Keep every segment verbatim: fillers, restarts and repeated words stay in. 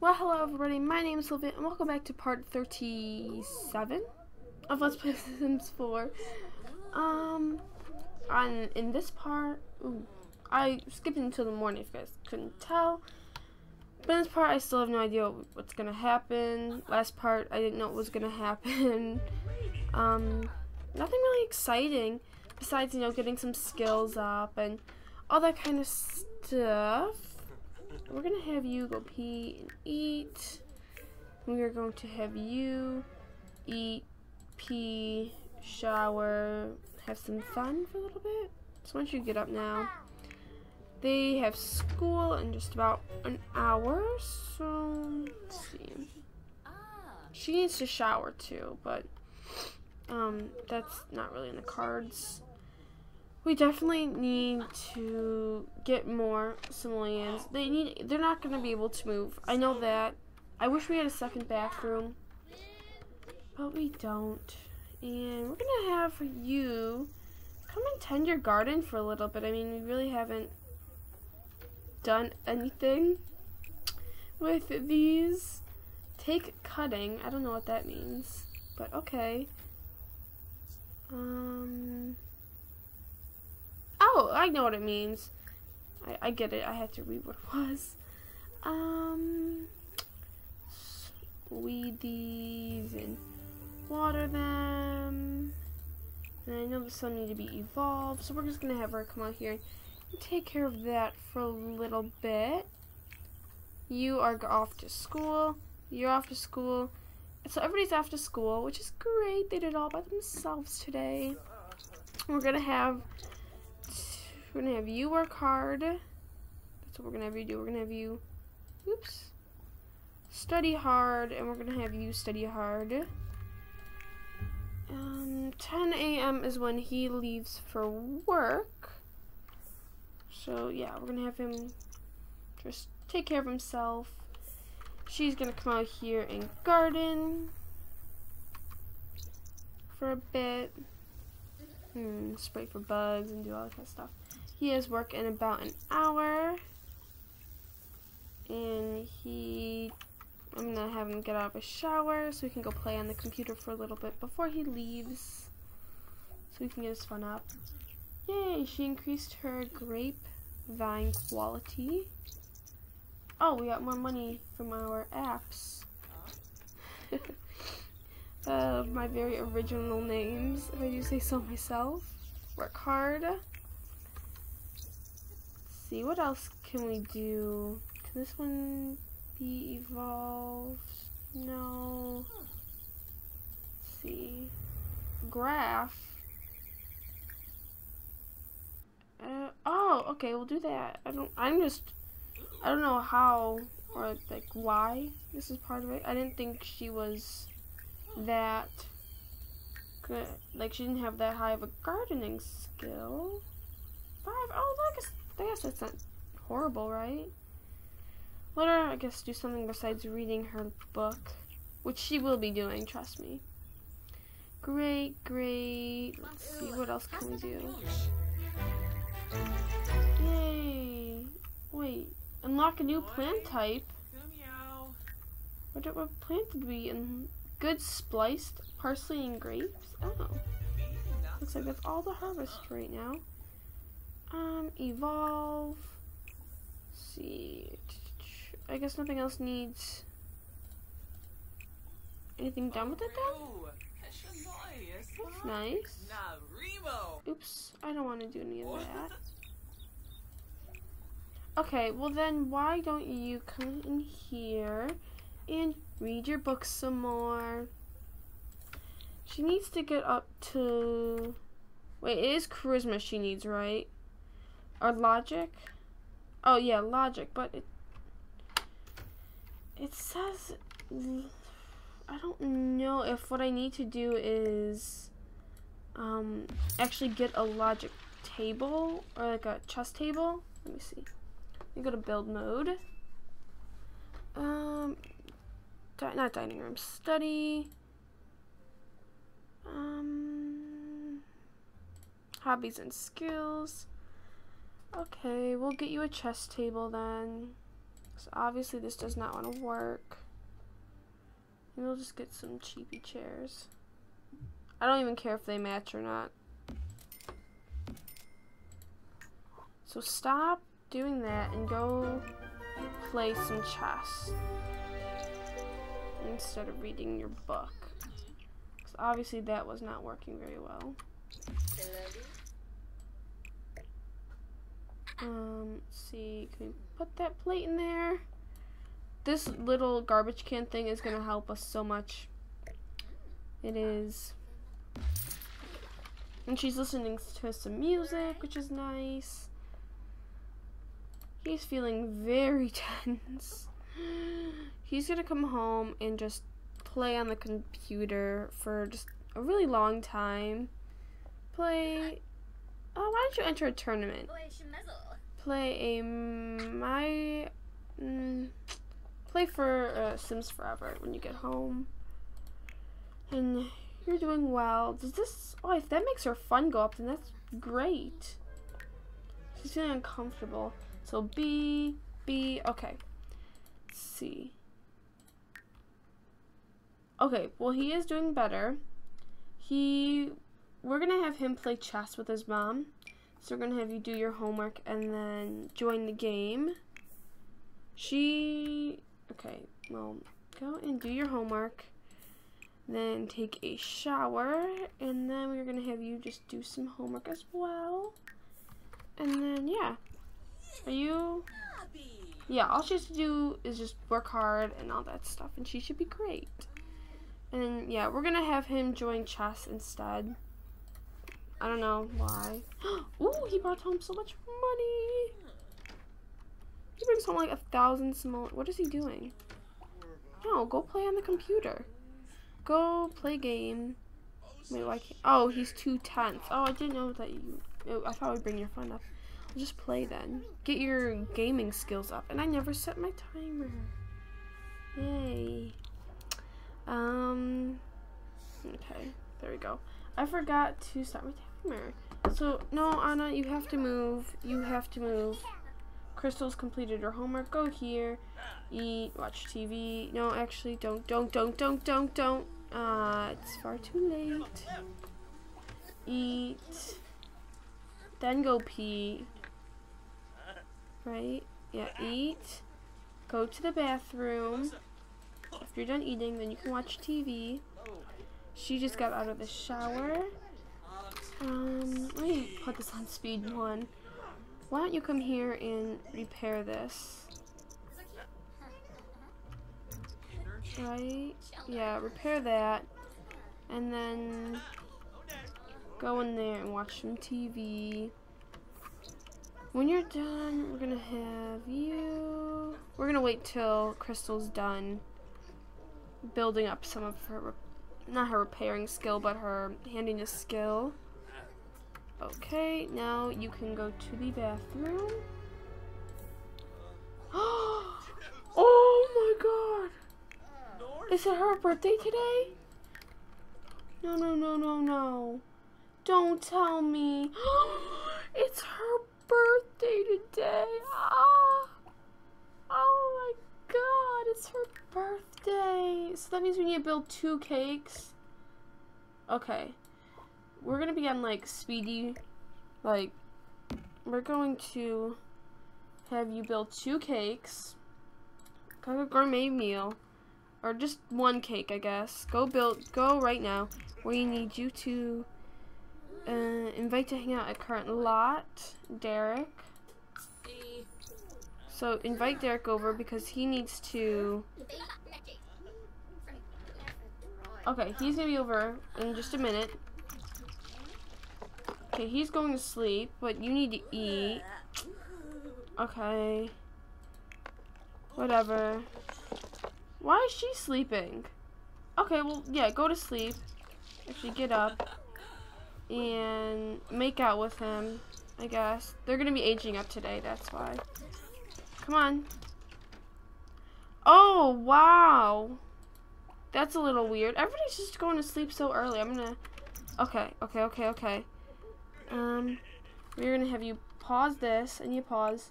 Well, hello everybody, my name is Olivia, and welcome back to part thirty-seven of Let's Play Sims four. Um, on, in this part, ooh, I skipped until the morning if you guys couldn't tell. But in this part, I still have no idea what's going to happen. Last part, I didn't know what was going to happen. um, nothing really exciting, besides, you know, getting some skills up and all that kind of stuff. We're going to have you go pee and eat. We are going to have you eat, pee, shower, have some fun for a little bit. So once you get up now, they have school in just about an hour. So, let's see. She needs to shower too, but um, that's not really in the cards. We definitely need to get more simoleans. They need, they're not going to be able to move. I know that. I wish we had a second bathroom, but we don't. And we're going to have you come and tend your garden for a little bit. I mean, we really haven't done anything with these. Take cutting. I don't know what that means, but okay. Um... Oh, I know what it means. I, I get it. I had to read what it was. Um, weed these and water them. And I know that some need to be evolved, so we're just going to have her come out here and take care of that for a little bit. You are off to school. You're off to school. So everybody's off to school, which is great. They did it all by themselves today. We're going to have... We're going to have you work hard. That's what we're going to have you do. We're going to have you, oops, study hard, and we're going to have you study hard. Um, ten A M is when he leaves for work. So, yeah, we're going to have him just take care of himself. She's going to come out here and garden for a bit. Hmm, spray for bugs and do all that kind of stuff. He has work in about an hour, and he, I'm going to have him get out of his shower so we can go play on the computer for a little bit before he leaves, so we can get his fun up. Yay, she increased her grapevine quality. Oh, we got more money from our apps. uh, my very original names, if I do say so myself. Work hard. See, what else can we do? Can this one be evolved? No. Let's see. Graph. Uh, oh, okay, we'll do that. I don't, I'm just, I don't know how or like why this is part of it. I didn't think she was that good. Like, she didn't have that high of a gardening skill. Five. Oh, look, it's, I guess that's not horrible, right? Let her, I guess, do something besides reading her book, which she will be doing, trust me. Great, great. Let's see, what else can we do? Yay! Wait, unlock a new plant type. What, did, what plant did we in? Good spliced parsley and grapes? Oh. Looks like that's all the harvest right now. Um, evolve. Let's see, I guess nothing else needs anything done with it then? That's nice. Oops, I don't want to do any of that. Okay, well then why don't you come in here and read your book some more? She needs to get up to... Wait, it is charisma she needs, right? Or logic? Oh yeah, logic, but it it says, I don't know if what I need to do is um actually get a logic table or like a chess table. Let me see. You go to build mode. Um di not dining room, study. Um hobbies and skills. Okay, we'll get you a chess table then. So obviously this does not want to work. And we'll just get some cheapy chairs. I don't even care if they match or not. So stop doing that and go play some chess instead of reading your book. Because obviously that was not working very well. Um, let's see, can we put that plate in there? This little garbage can thing is going to help us so much. It is. And she's listening to some music, which is nice. He's feeling very tense. He's going to come home and just play on the computer for just a really long time. Play... Oh, why don't you enter a tournament? Play a... My... Mm, play for uh, Sims Forever when you get home. And you're doing well. Does this... Oh, if that makes her fun go up, then that's great. She's feeling uncomfortable. So B, B, okay. Let's see. Okay, well, he is doing better. He... We're going to have him play chess with his mom. So we're going to have you do your homework and then join the game. She... Okay, well, go and do your homework. Then take a shower. And then we're going to have you just do some homework as well. And then, yeah. Are you... Yeah, all she has to do is just work hard and all that stuff. And she should be great. And then, yeah, we're going to have him join chess instead. I don't know why. Ooh, he brought home so much money. He brings home like a thousand simoleans. What is he doing? No, go play on the computer. Go play game. Wait, why can't? Oh, he's too tense. Oh, I didn't know that you. I thought we'd bring your fun up. Just play then. Get your gaming skills up. And I never set my timer. Yay. Um. Okay, there we go. I forgot to stop my timer. So, no, Anna, you have to move. You have to move. Crystal's completed her homework. Go here. Eat. Watch T V. No, actually, don't, don't, don't, don't, don't, don't. Uh, it's far too late. Eat. Then go pee. Right? Yeah, eat. Go to the bathroom. After you're done eating, then you can watch T V. She just got out of the shower. Um, let me put this on speed one. Why don't you come here and repair this? Right? Yeah, repair that. And then go in there and watch some T V. When you're done, we're gonna have you... We're gonna wait till Crystal's done building up some of her... Not her repairing skill, but her handiness skill. Okay, now you can go to the bathroom. Oh my god! Is it her birthday today? No, no, no, no, no. Don't tell me. It's her birthday today. Oh, oh my god. God, it's her birthday. So that means we need to build two cakes. Okay. We're going to be on, like, speedy. Like, we're going to have you build two cakes. Kind of a gourmet meal. Or just one cake, I guess. Go build, go right now. We need you to uh, invite to hang out at current lot, Derek. So invite Derek over because he needs to... Okay, he's going to be over in just a minute. Okay, he's going to sleep, but you need to eat. Okay. Whatever. Why is she sleeping? Okay, well, yeah, go to sleep. Actually, get up. And make out with him, I guess. They're going to be aging up today, that's why. Come on. Oh, wow. That's a little weird. Everybody's just going to sleep so early. I'm gonna... Okay, okay, okay, okay. Um, we're gonna have you pause this, and you pause.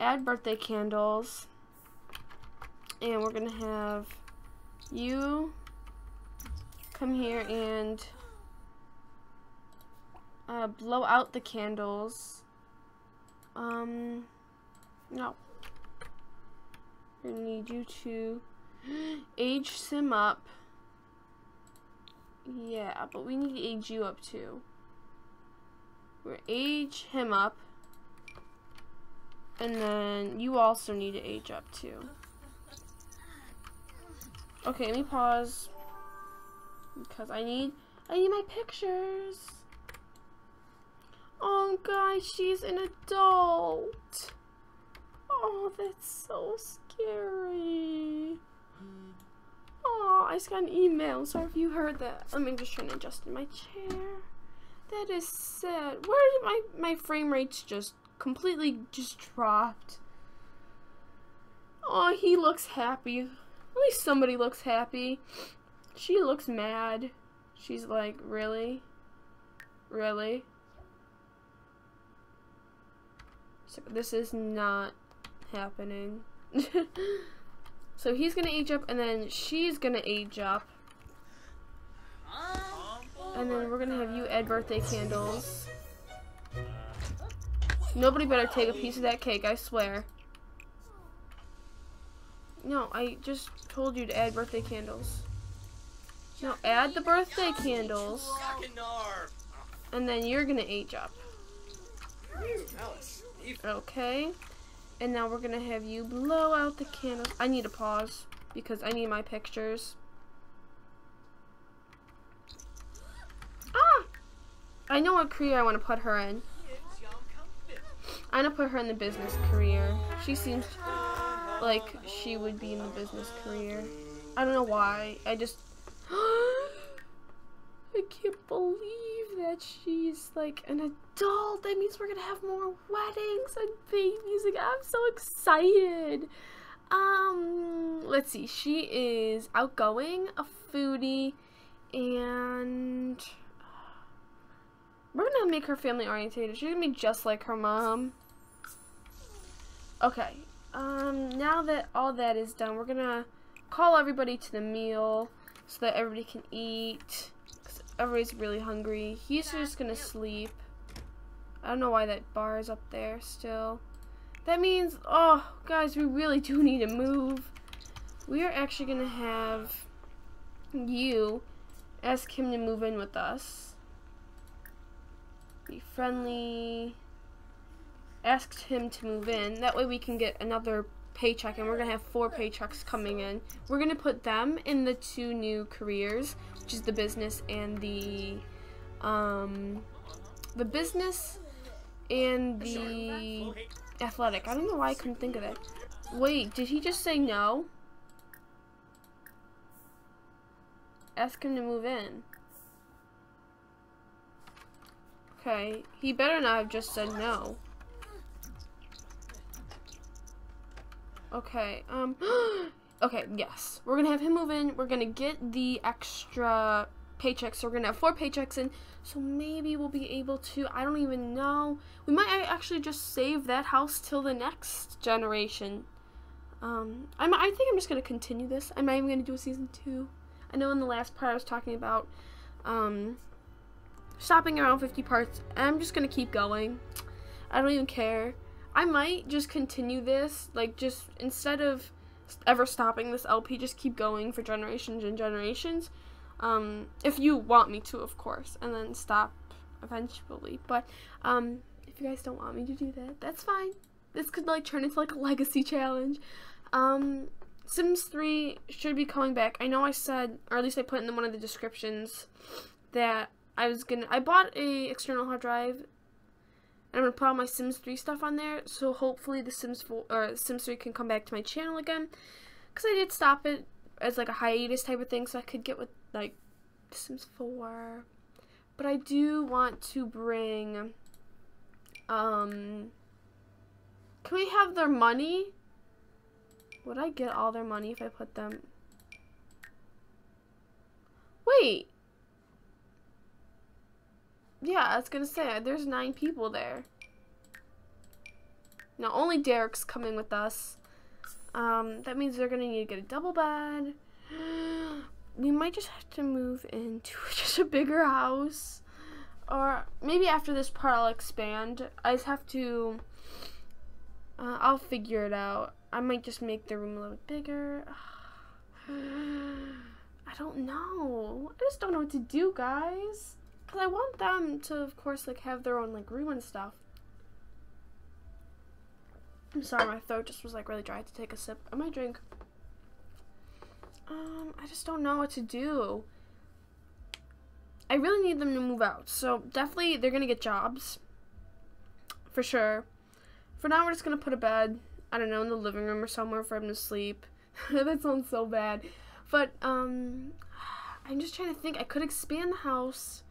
Add birthday candles. and we're gonna have you come here and uh, blow out the candles. Um, no. I need you to age Sim up. Yeah, but we need to age you up too. We're age him up. And then you also need to age up too. Okay, let me pause. Because I need I need my pictures. Oh guys, she's an adult. Oh, that's so scary. Oh, I just got an email. Sorry if you heard that. I'm just trying to adjust in my chair. That is sad. Where did my my frame rates just completely just dropped? Oh, he looks happy. At least somebody looks happy. She looks mad. She's like, really? Really? So this is not happening. So he's gonna age up, and then she's gonna age up. And then we're gonna have you add birthday candles. Nobody better take a piece of that cake, I swear. No, I just told you to add birthday candles. No, add the birthday candles. And then you're gonna age up. Okay, and now we're gonna have you blow out the candles. I need to pause because I need my pictures. Ah! I know what career I want to put her in. I want to put her in the business career. She seems like she would be in the business career. I don't know why. I just I can't believe that she's like an adult. That means we're gonna have more weddings and babies. Like, I'm so excited. Um, let's see. She is outgoing, a foodie, and we're gonna make her family oriented. She's gonna be just like her mom. Okay. Um, now that all that is done, we're gonna call everybody to the meal so that everybody can eat. Everybody's really hungry. He's just gonna sleep. I don't know why that bar is up there still. That means, oh, guys, we really do need to move. We are actually gonna have you ask him to move in with us. Be friendly. Asked him to move in. That way we can get another paycheck, and we're gonna have four paychecks coming in. We're gonna put them in the two new careers, which is the business and the um the business and the athletic. I don't know why I couldn't think of it. Wait, did he just say no? Ask him to move in. Okay, he better not have just said no. Okay, um, okay, yes. We're gonna have him move in. We're gonna get the extra paychecks. So we're gonna have four paychecks in. So maybe we'll be able to, I don't even know. We might actually just save that house till the next generation. Um, I'm, I think I'm just gonna continue this. I'm not even gonna do a season two. I know in the last part I was talking about, um, stopping around fifty parts. I'm just gonna keep going. I don't even care. I might just continue this, like, just instead of ever stopping this L P, just keep going for generations and generations, um, if you want me to, of course, and then stop eventually, but, um, if you guys don't want me to do that, that's fine. This could, like, turn into, like, a legacy challenge. Um, Sims three should be coming back. I know I said, or at least I put in one of the descriptions that I was gonna, I bought a external hard drive. I'm going to put all my Sims three stuff on there, so hopefully the Sims four, or Sims three can come back to my channel again, because I did stop it as like a hiatus type of thing, so I could get with, like, Sims four, but I do want to bring, um, can we have their money? Would I get all their money if I put them, wait, yeah, I was gonna say, there's nine people there. Now, only Derek's coming with us. Um, that means they're going to need to get a double bed. We might just have to move into just a bigger house. Or maybe after this part I'll expand. I just have to... Uh, I'll figure it out. I might just make the room a little bigger. I don't know. I just don't know what to do, guys. Because I want them to, of course, like, have their own, like, room and stuff. I'm sorry, my throat just was, like, really dry. I had to take a sip of my drink. Um, I just don't know what to do. I really need them to move out. So, definitely, they're going to get jobs. For sure. For now, we're just going to put a bed, I don't know, in the living room or somewhere for him to sleep. That sounds so bad. But, um, I'm just trying to think. I could expand the house,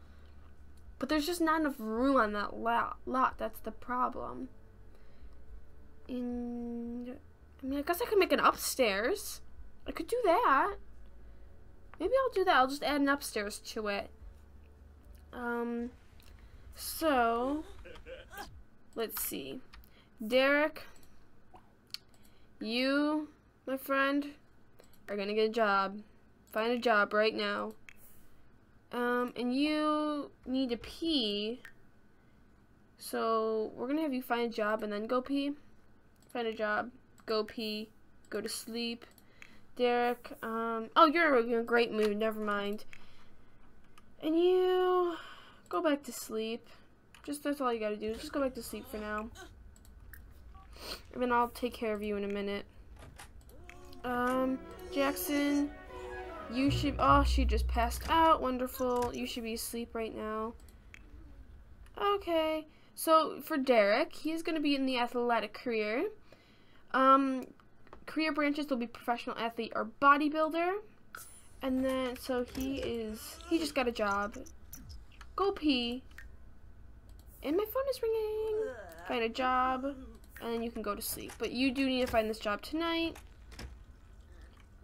but there's just not enough room on that lot. lot. That's the problem. And, I mean, I guess I could make an upstairs. I could do that. Maybe I'll do that. I'll just add an upstairs to it. Um, so, let's see. Derek, you, my friend, are gonna get a job. Find a job right now. Um, and you need to pee. So, we're gonna have you find a job and then go pee. Find a job, go pee, go to sleep. Derek, um, oh, you're in a great mood, never mind. And you go back to sleep. Just, that's all you gotta do, just go back to sleep for now. And then I'll take care of you in a minute. Um, Jackson, you should, oh, she just passed out, wonderful. You should be asleep right now. Okay, so for Derek, he's going to be in the athletic career. Um, career branches will be professional athlete or bodybuilder. And then, so he is, he just got a job. Go pee. And my phone is ringing. Find a job. And then you can go to sleep. But you do need to find this job tonight.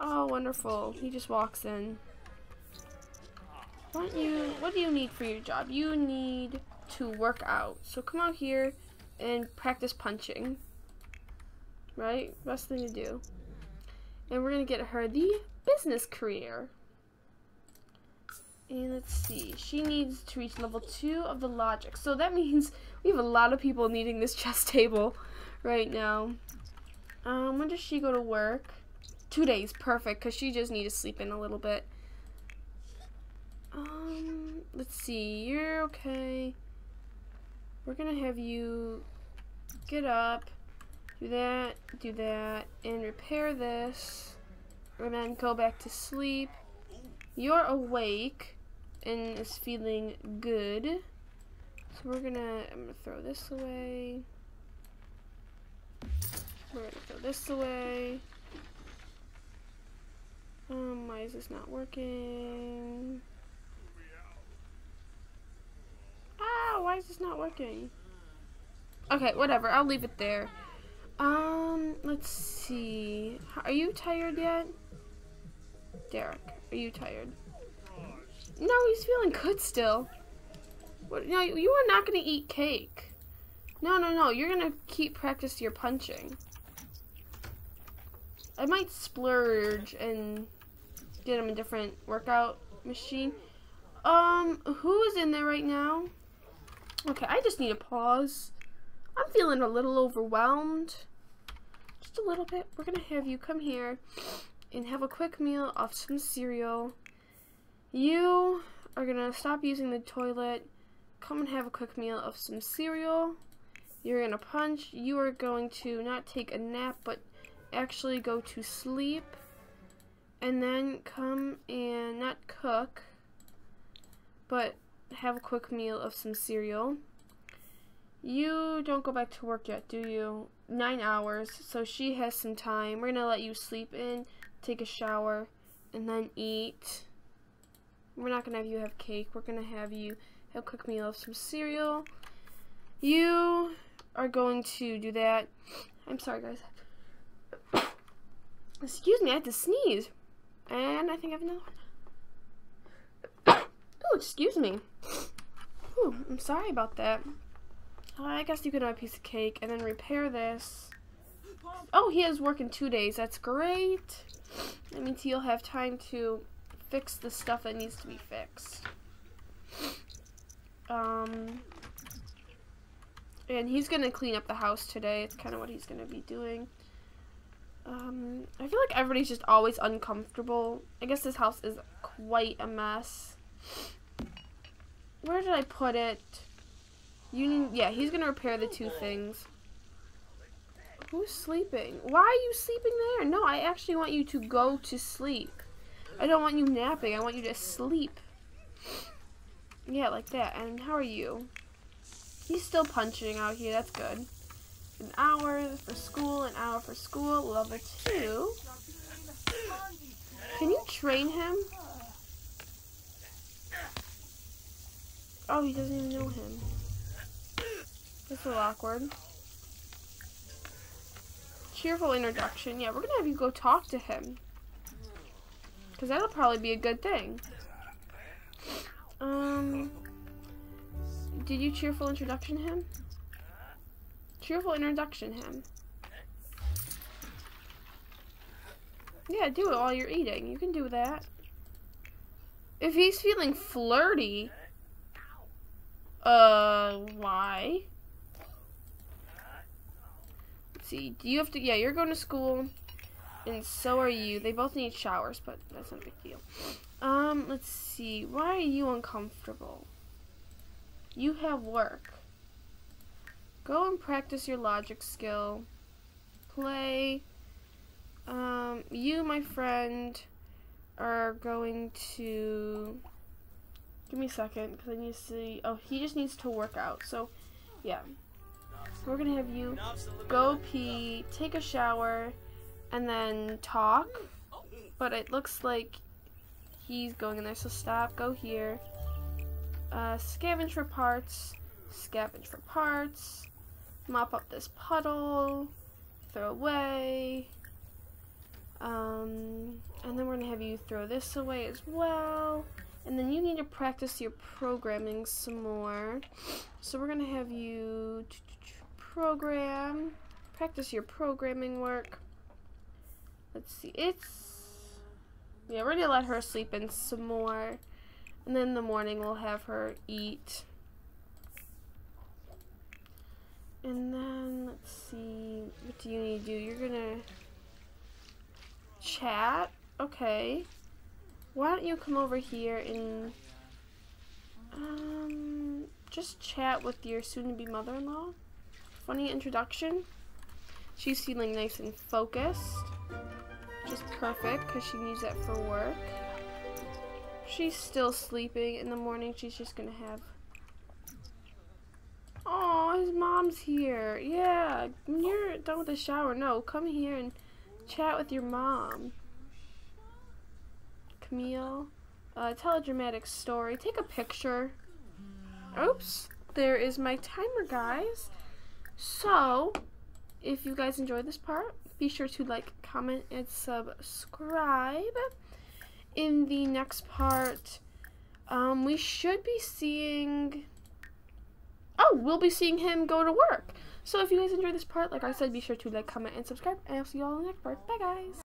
Oh, wonderful. He just walks in. What do you, what do you need for your job? You need to work out. So come out here and practice punching. Right? Best thing to do. And we're going to get her the business career. And let's see. She needs to reach level two of the logic. So that means we have a lot of people needing this chess table right now. Um, when does she go to work? Two days. Perfect, because she just needs to sleep in a little bit. Um, let's see. You're okay. We're going to have you get up, do that, do that, and repair this, and then go back to sleep. You're awake and is feeling good. So we're going to, I'm going to throw this away. We're going to throw this away. Um, why is this not working? Ah, why is this not working? Okay, whatever. I'll leave it there. Um, let's see. Are you tired yet? Derek, are you tired? No, he's feeling good still. What, no, you are not going to eat cake. No, no, no. You're going to keep practice your punching. I might splurge and get him a different workout machine. Um, who is in there right now? Okay, I just need a pause. I'm feeling a little overwhelmed. Just a little bit. We're going to have you come here and have a quick meal off some cereal. You are going to stop using the toilet. Come and have a quick meal of some cereal. You're going to punch. You are going to not take a nap, but actually go to sleep. And then come and not cook, but have a quick meal of some cereal. You don't go back to work yet, do you? Nine hours, so she has some time. We're gonna let you sleep in, take a shower, and then eat. We're not gonna have you have cake. We're gonna have you have a quick meal of some cereal. You are going to do that. I'm sorry, guys. Excuse me, I had to sneeze. And I think I have another one. Oh, excuse me. Whew, I'm sorry about that. I guess you could have a piece of cake and then repair this. Oh, he is working two days. That's great. That means he'll have time to fix the stuff that needs to be fixed. Um, and he's going to clean up the house today. It's kind of what he's going to be doing. Um, I feel like everybody's just always uncomfortable. I guess this house is quite a mess. Where did I put it? You, yeah, he's going to repair the two things. Who's sleeping? Why are you sleeping there? No, I actually want you to go to sleep. I don't want you napping. I want you to sleep. Yeah, like that. And how are you? He's still punching out here. That's good. An hour for school, an hour for school. Level two. Can you train him? Oh, he doesn't even know him. That's a little awkward. Cheerful introduction. Yeah, we're going to have you go talk to him. Because that'll probably be a good thing. Um, did you cheerful introduction him? Cheerful introduction him. Yeah, do it while you're eating. You can do that. If he's feeling flirty, uh, why? Let's see, do you have to, yeah, you're going to school, and so are you. They both need showers, but that's not a big deal. Um, let's see, why are you uncomfortable? You have work. Go and practice your logic skill. Play. Um, you, my friend, are going to... Give me a second, because I need to see... Oh, he just needs to work out, so, yeah. We're going to have you go pee, take a shower, and then talk. But it looks like... He's going in there, so stop. Go here. Uh, scavenge for parts. Scavenge for parts. Mop up this puddle. Throw away. Um, and then we're going to have you throw this away as well. And then you need to practice your programming some more. So we're going to have you program. Practice your programming work. Let's see. It's... Yeah, we're gonna let her sleep in some more, and then in the morning we'll have her eat. And then, let's see, what do you need to do? You're gonna chat? Okay. Why don't you come over here and um, just chat with your soon-to-be mother-in-law? Funny introduction. She's feeling nice and focused. Just perfect, because she needs that for work. She's still sleeping. In the morning, she's just going to have... Oh, his mom's here. Yeah, when you're done with the shower, no, come here and chat with your mom. Camille, uh, tell a dramatic story. Take a picture. Oops, there is my timer, guys. So, if you guys enjoyed this part, be sure to like, comment, and subscribe. In the next part, um, we should be seeing... Oh, we'll be seeing him go to work. So if you guys enjoyed this part, like I said, be sure to like, comment, and subscribe. And I'll see you all in the next part. Bye, guys.